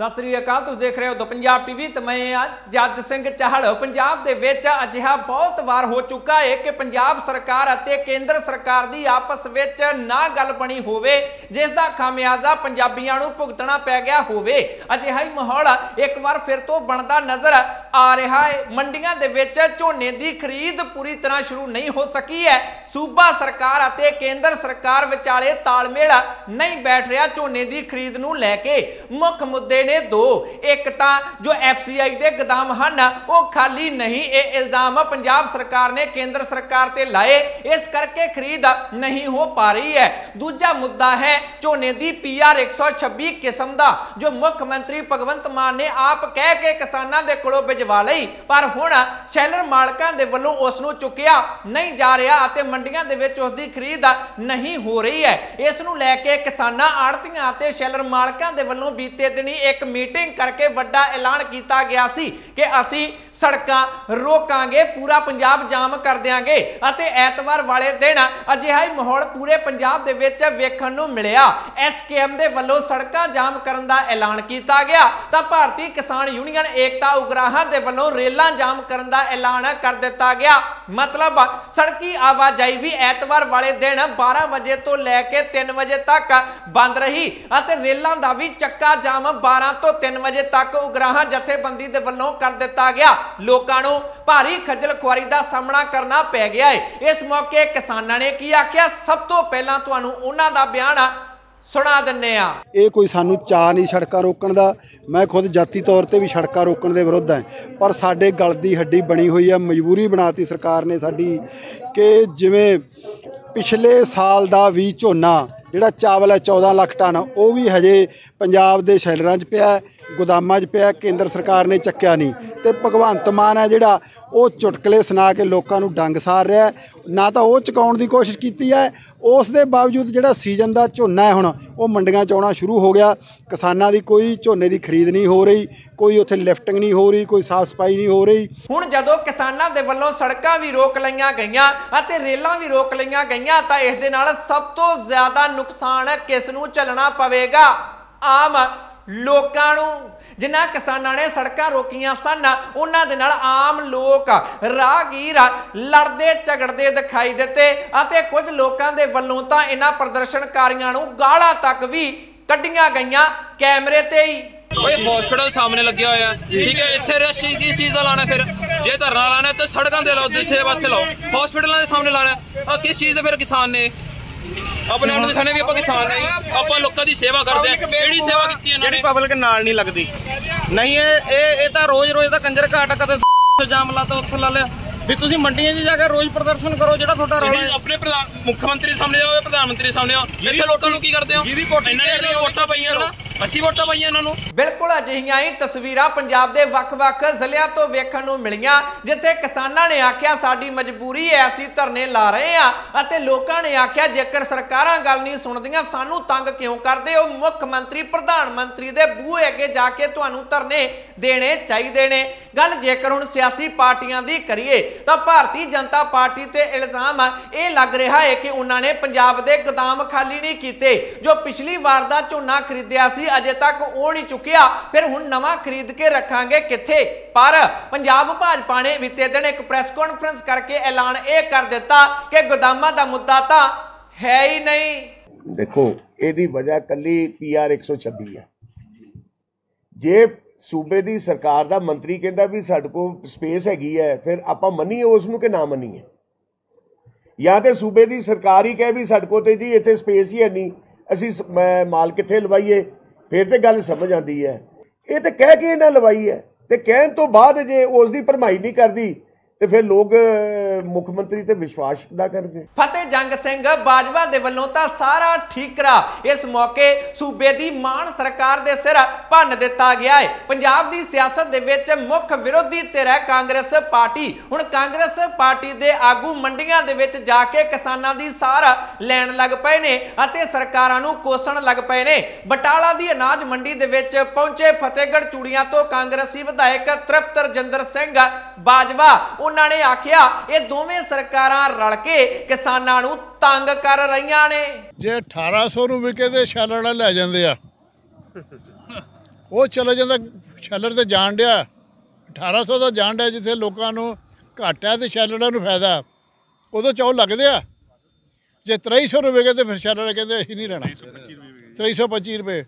सत श्री अकाल। तुसीं देख रहे हो तो पंजाब टीवी, तो मैं जज सिंह चाहल। पंजाब के विच अजिहा बहुत वार हो चुका है कि पंजाब सरकार अते केंद्र सरकार की आपस विच ना गल बनी होवे, जिस दा खामियाजा पंजाबियां नूं भुगतना पै गया होवे। अजिहा ही माहौल एक बार फिर तो बनदा नज़र आ रहा है। मंडियां दे विच झोने की खरीद पूरी तरह शुरू नहीं हो सकी है। सूबा सरकार अते केंद्र सरकार विचाले तालमेल नहीं बैठ रहा झोने की खरीद नूं लैके। मुख मुद्दे ने दो, एक तां जो FCI दे गोदाम हन वो खाली नहीं, ये इल्जाम पंजाब सरकार ने केंद्र सरकार ते लाए, इस करके खरीद नहीं हो पा रही है। दूजा मुद्दा है झोने दी PR 126 किस्म दा, जो मुख्यमंत्री भगवंत मान ने आप कह के किसानां दे कोलों भिजवा लई, पर हुण शैलर मालकां दे वल्लों उस नूं चुकिया नहीं जा रहा अते मंडियां दे विच उस दी खरीद नहीं हो रही है। इस नूं लैके किसानां, आड़तीआं ते शैलर मालकां दे वल्लों बीते दिनी एक मीटिंग करके वड्डा ऐलान किया गया सी कि असी सड़कां रोकांगे, पूरा पंजाब जाम कर देंगे। ऐतवार वाले दिन अजिहा ही माहौल पूरे पंजाब दे विच वेखण नूं मिलिया। SKM दे वल्लों सड़कां जाम करन दा ऐलान किया गया, तो भारतीय किसान यूनियन एकता उगराहां दे वल्लों रेलां जाम करन दा ऐलान कर दिता गया। मतलब सड़की आवाजाई भी ऐतवार वाले दिन 12 बजे तो लैके 3 बजे तक बंद रही, रेलों का भी चक्का जाम 12 तो 3 बजे तक उग्राह जथेबंदी दे वल्लों कर दिता गया। लोकां नूं भारी खजल खुआरी दा सामना करना पै गया है। इस मौके किसानां ने की आख्या, सब तो पहलां तुहानूं उन्हां दा बयान सुना दिंने आ। ये कोई सानू चा नहीं सड़कां रोकण दा। मैं खुद जाती तौर पर भी सड़कां रोकण के विरुद्ध है, पर साडे गल दी हड्डी बनी हुई है। मजबूरी बनाती सरकार ने साडी कि जिवें पिछले साल का भी झोना जिहड़ा चावल है 14 लाख टन, वो भी हजे पंजाब दे शैलरां 'च पिया, गोदामां 'च पिया, केंद्र सरकार ने चक्या नहीं। तो भगवंत मान है जिहड़ा वो चुटकले सुना के लोगों डंग सार रहा है, ना तो वो चुकाउण दी कोशिश की है। उस दे बावजूद जिहड़ा सीजन का झोना है हुण वो मंडियां 'च आउणा शुरू हो गया। किसानां दी कोई झोने की खरीद नहीं हो रही, कोई उत्थे लिफ्टिंग नहीं हो रही, कोई साफ सफाई नहीं हो रही। हुण जदों किसानां दे वल्लों सड़कां भी रोक लईआं गईआं अते रेलां भी रोक लईआं गईआं, तां इस दे नाल सब तो ज़्यादा नुकसान किस नूं झलना पवेगा? आम लोकां नूं। जिन्हां किसानां ने सड़कां रोकियां सन उन्हां दे नाल आम लोक, राहगीर लड़दे झगड़दे दिखाई दित्ते अते कुछ लोकां दे वल्लों तां इन्हां प्रदर्शनकारियां नूं गालां तक भी कड्डियां गईयां कैमरे ते ही। हॉस्पिटल सामने लगे हुए हैं, ठीक है, इतने रश किस चीज़ का लाना? फिर जो धरना लाना है तो सड़कां ते लाओ, दूसरे पासे लाओ, हॉस्पिटलों के सामने लाना है किस चीज़ का? फिर किसान ने अपने आप दिखाने भी आप किसान हैं, आप लोगों की सेवा करते हैं। केड़ी सेवा की है? पब्लिक नाल नहीं लगती नहीं है, रोज रोज का कंजर घाट, कदे जाम लाता उत्थे ला लिया। भी तुम मंडिया च जाकर रोज प्रदर्शन करो, जो अपने मुख्यमंत्री सामने जाओ, प्रधानमंत्री सामने आओ, इतने लोगों की करते हो? वोटा पाइया बिल्कुल अजिहियां ही तस्वीरां पंजाब दे वख-वख ज़िलियां तो वेखण नूं मिलियां, जिथे किसानां ने आख्या साडी मजबूरी है असीं धरने ला रहे हां, अते लोकां ने आख्या जेकर सरकारां गल नहीं सुणदियां सानू तंग क्यों करदे हो? मुख्यमंत्री प्रधानमंत्री दे बूहे अगे जाके तुहानू धरने देने चाहीदे ने। गल जेकर हुण सियासी पार्टियां दी करिए तां भारतीय जनता पार्टी ते इल्ज़ाम इह लग रहा है कि उन्हां ने पंजाब दे गोदाम खाली नहीं कीते। जो पिछली वार दा झोना खरीदिया सी अजे तक वो नहीं चुकिया, फिर हुण नवा खरीद के रखांगे किथे? पर पंजाब भाजपा ने बीते दिन एक प्रेस कॉन्फ्रेंस करके ऐलान ये कर दिता कि गोदामां दा मुद्दा तां है ही नहीं। देखो, इहदी वजह कल्ली PR 126 है। जे सूबे दी सरकार दा मंत्री कहता भी साडे कोल स्पेस हैगी है, फिर आपां मनीए उस नूं कि ना मनीए, या तो सूबे दी सरकार ही कहे भी साडे कोल ते जी इत्थे स्पेस ही है नहीं, असीं माल कित्थे लवाईए? फिर तो गल समझ आती है। ये तो कह के ना लवाई है, तो कह तो बाद जे उसकी भरमाई नहीं करती ते फिर लोग मुख्यमंत्री ते विश्वास ना करदे। फतेह जंग सिंह बाजवा दे वल्लों तां सारा ठीकरा इस मौके सूबे दी मान सरकार दे सिर भन्न दिता गया है। पंजाब दी सियासत दे विच मुख विरोधी धिर है कांग्रेस पार्टी। हुण कांग्रेस पार्टी दे आगू मंडियां दे विच जाके किसानां दी सार लैण लग पए ने अते सरकारां नूं कोसण लग पए ने। बटाला दी अनाज मंडी दे विच पहुंचे फतेहगढ़ चूड़ियां तो कांग्रेसी विधायक त्रिपत रजिंदर सिंह बाजवा, उन्होंने आख्या ये दोवें सरकारां रल के किसानां नूं तंग कर रहीआं ने। जे 1800 ਨੂੰ ਵਿਕੇ ਤੇ ਛਾਲੜਾ ਲੈ ਜਾਂਦੇ ਆ वो चला जाता शैलर से जान दिया 1800 का जान दिया जिथे लोगों घट है तो शैलर को फायदा उदो चौल लगते हैं जे 2300 रुपए के तो फिर शैलर कहते अं नहीं लेना 2325 रुपए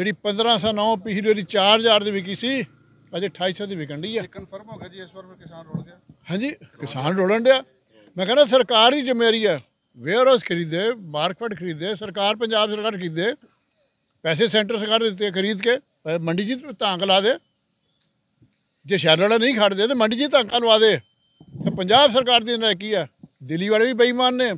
जी 1509 पिछली वाली 4000 की विकी सी अजे 2800 की विकन दी है। कन्फर्म हो गया जी इस बार किसान रोल गया? हाँ जी किसान रोलन दिया। मैं कहना सरकार ही जिम्मेवारी है, वेयर हाउस खरीदे, मार्केट खरीदे, सरकार पंजाब सरकार खरीदे, पैसे सेंटर सरकार देते खरीद के मंडी जी धांक ला दे, जे शैलर नहीं खड़ते तो मंडी जी धांक लवा दे। तो पंजाब सरकार की नलायकी है, दिल्ली वाले भी बेईमान ने,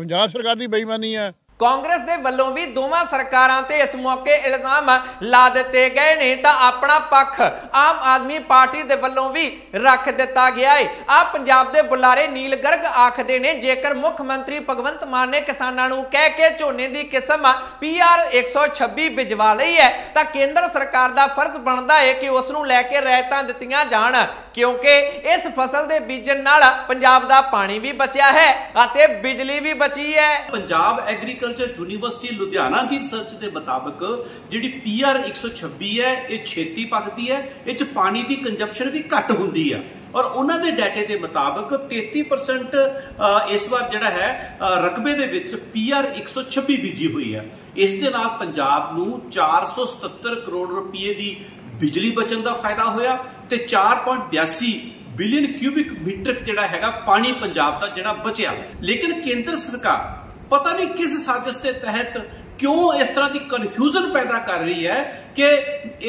पंजाब सरकार की बेईमानी है। कांग्रेस के वलों भी दोवां सरकारां ते इस मौके इल्जाम ला दिते गए ने तां अपना पक्ष आम आदमी पार्टी के वलों भी रख दिता गया है। आ पंजाब दे बुलारे नील गर्ग आखदे ने जेकर मुख्यमंत्री भगवंत मान ने किसानां नूं कह के झोने की किस्म PR 126 भिजवा लई है तां केंद्र सरकार का फर्ज बनता है कि उस नूं लैके रिआयतां दित्तियां जाण क्योंकि इस फसल के बीजण नाल पंजाब का पानी भी बचिया है अते बिजली भी बची है। पंजाब एग्रीकल्चर यूनिवर्सिटी लुधियाना की रिसर्च के मुताबिक जिहड़ी PR 126 है ये छेती पकती है, इस पानी की कंजप्शन भी घट होंदी है और उन्होंने डाटे के मुताबिक 33% इस बार जिहड़ा है रकबे दे विच PR 126 बीजी हुई है। इस दे नाल पंजाब नूं 477 करोड़ रुपये की बिजली बचन का फायदा होया ते 4.82 बिलियन क्यूबिक मीटर जिहड़ा हैगा पानी पंजाब का जिहड़ा बचिया। लेकिन केंद्र सरकार पता नहीं किस साजिश के तहत क्यों इस तरह की कन्फ्यूजन पैदा कर रही है कि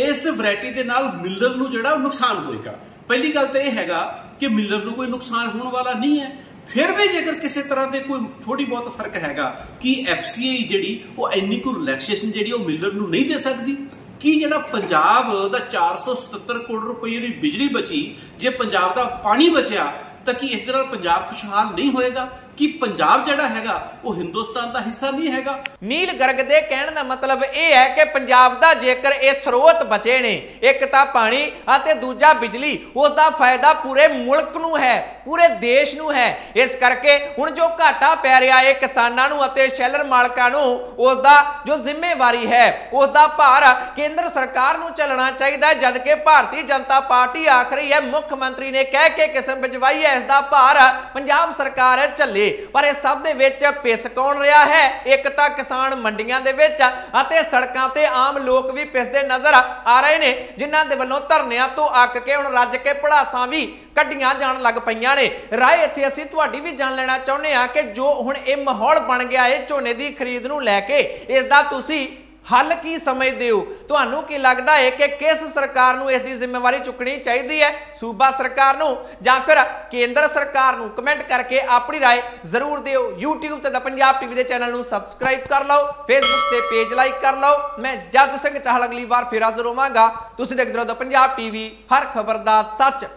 इस वैरायटी के नाल मिलर नूं जिहड़ा नुकसान होएगा। पहली गल तो यह हैगा कि मिलर नूं कोई नुकसान होने वाला नहीं है, फिर भी जेकर किसी तरह के कोई थोड़ी बहुत फर्क हैगा कि FCI जिहड़ी वह इन्नी कोई रिलैक्सेशन जिहड़ी वह मिलर नूं नहीं दे सकती कि जिहड़ा पंजाब दा 477 करोड़ रुपए की बिजली बची जे पंजाब दा पानी बचिया तो कि इस तरह पंजाब खुशहाल नहीं होएगा कि पंजाब जिहड़ा हैगा वो हिंदुस्तान का हिस्सा नहीं हैगा। नील गर्ग दे कहण दा मतलब यह है कि पंजाब दा जेकर ये स्रोत बचे ने एक तां पानी अते दूजा बिजली उसका फायदा पूरे मुल्क नूं है, पूरे देश नूं है। इस करके हुण जो घाटा पै रहा है किसानां नूं अते शैलर मालकां नूं उसका जो जिम्मेवारी है उसका भार केंद्र सरकार नूं चलना चाहिए, जबकि भारतीय जनता पार्टी आख रही है मुख्यमंत्री ने कह के किस्म भिजवाई है इसका भार पंजाब सरकार झले। पर इस सब दे विच पिस कौन रहा है? एक तां किसान मंडियां दे विच अते सड़कां ते आम लोक भी पिसदे नजर आ रहे ने जिन्हां दे वल्लों धरनियां तो अक के हुण रज के भड़ासां भी कड्डियां जाण लग पईयां ने। राय इत्थे असीं तुहाडी भी जाण लेना चाहुंदे हां कि जो हुण इह माहौल बन गया है झोने दी खरीद नूं लैके इस दा तुसीं हल की समझते हो? तुहानू की लगता है कि किस सरकार नू इसकी जिम्मेवारी चुकनी चाहिए है, सूबा सरकार नू जां फिर केंद्र सरकार नू? कमेंट करके अपनी राय जरूर दिओ। यूट्यूब ते पंजाब टीवी दे चैनल नू सबसक्राइब कर लो, फेसबुक ते पेज लाइक कर लो। मैं जज सिंह चाहल अगली बार फिर हाजिर होवांगा। तुसीं देखदे रहो पंजाब TV, हर खबर दा सच।